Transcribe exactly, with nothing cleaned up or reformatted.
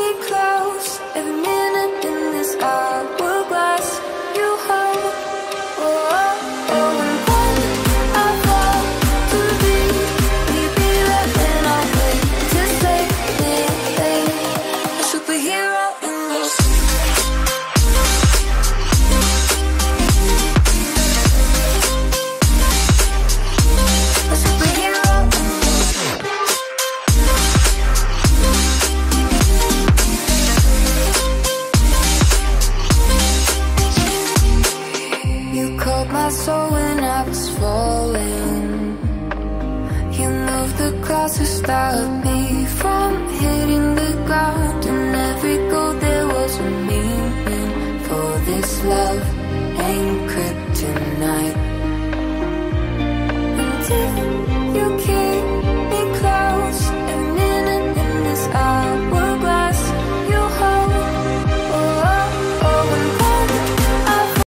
me close, every minute in this hourglass you hold. Oh, oh, oh. To stop me from hitting the ground, and every goal there was a meaning for this love.